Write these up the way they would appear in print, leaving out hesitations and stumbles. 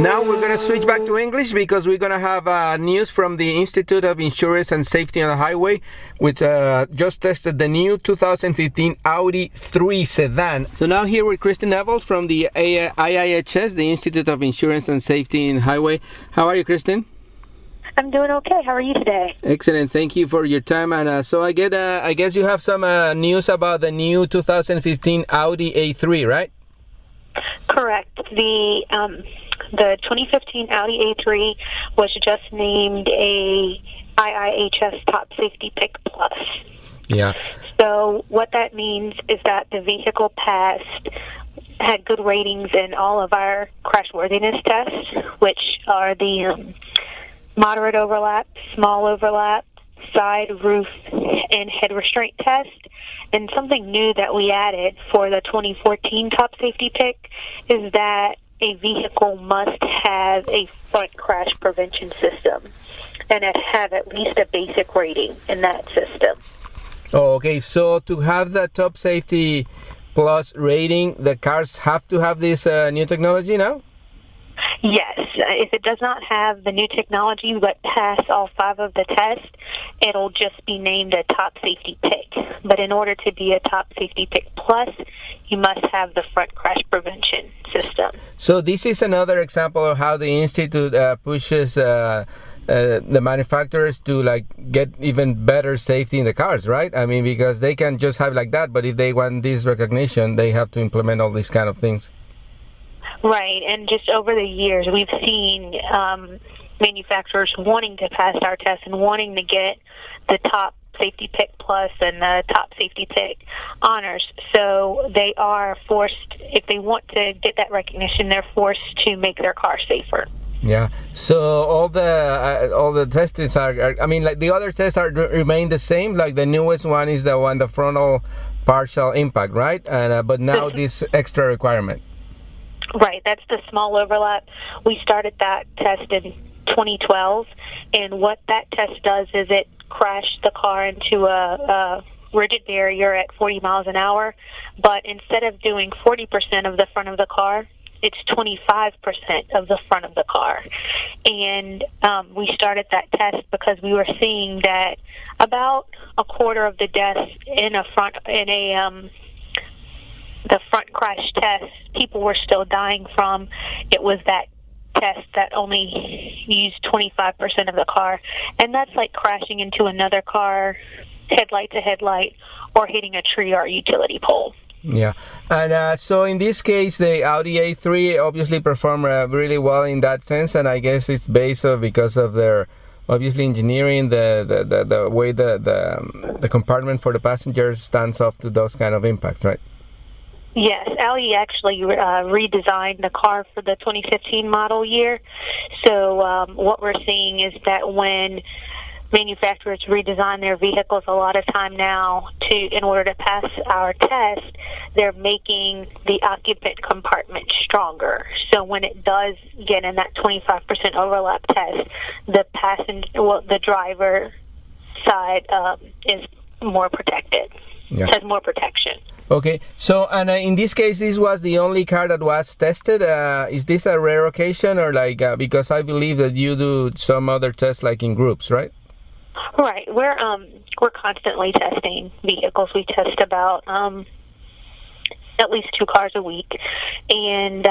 Now we're going to switch back to English because we're going to have news from the Institute of Insurance and Safety on the Highway, which just tested the new 2015 Audi 3 sedan. So now here with Kristin Nevels from the IIHS, the Institute of Insurance and Safety on the Highway. How are you, Kristin? I'm doing okay. How are you today? Excellent. Thank you for your time. And so I guess you have some news about the new 2015 Audi A3, right? Correct. The 2015 Audi A3 was just named a IIHS Top Safety Pick+. Yeah. So what that means is that the vehicle had good ratings in all of our crashworthiness tests, which are the moderate overlap, small overlap, side, roof, and head restraint test. And something new that we added for the 2014 Top Safety Pick is that a vehicle must have a front crash prevention system and have at least a basic rating in that system. Oh, okay, so to have the Top Safety Plus rating, the cars have to have this new technology now? Yes, if it does not have the new technology but pass all 5 of the tests, it'll just be named a Top Safety Pick. But in order to be a Top Safety Pick Plus, you must have the front crash prevention system. So this is another example of how the Institute pushes the manufacturers to like get even better safety in the cars, right? I mean, because they can just have like that, but if they want this recognition, they have to implement all these kind of things. Right, and just over the years, we've seen manufacturers wanting to pass our tests and wanting to get the Top Safety Pick Plus and the Top Safety Pick honors. So they are forced, if they want to get that recognition, they're forced to make their car safer. Yeah. So all the tests are, I mean, like the other tests remain the same. Like the newest one is the one, the frontal partial impact, right? And but now this extra requirement. Right. That's the small overlap. We started that test in 2012, and what that test does is it crashed the car into a rigid barrier at 40 miles an hour, but instead of doing 40% of the front of the car, it's 25% of the front of the car. And we started that test because we were seeing that about a quarter of the deaths in the front crash test, people were still dying from. It was that test that only used 25% of the car, and that's like crashing into another car, headlight to headlight, or hitting a tree or a utility pole. Yeah, and so in this case, the Audi A3 obviously performed really well in that sense, and I guess it's based on because of their obviously engineering, the way the compartment for the passengers stands up to those kind of impacts, right? Yes, Audi actually redesigned the car for the 2015 model year. So what we're seeing is that when manufacturers redesign their vehicles a lot of time now in order to pass our test, they're making the occupant compartment stronger. So when it does get in that 25% overlap test, the passenger, well, the driver side is more protected. Yeah. Has more protection. Okay, so and in this case, this was the only car that was tested. Is this a rare occasion, or like because I believe that you do some other tests like in groups, right? Right, we're constantly testing vehicles. We test about at least 2 cars a week, and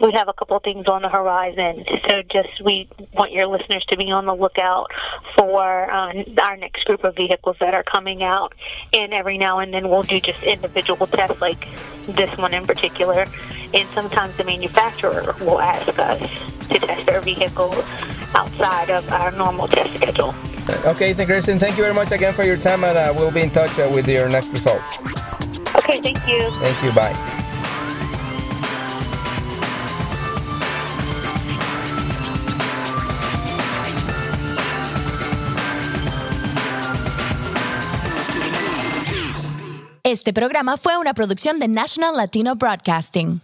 we have a couple of things on the horizon. So just we want your listeners to be on the lookout for our next group of vehicles that are coming out, and every now and then we'll do just individual tests like this one in particular, and sometimes the manufacturer will ask us to test their vehicle outside of our normal test schedule. Okay, Kristin, thank you very much again for your time, and we'll be in touch with your next results. Okay, thank you. Thank you, bye. Este programa fue una producción de National Latino Broadcasting.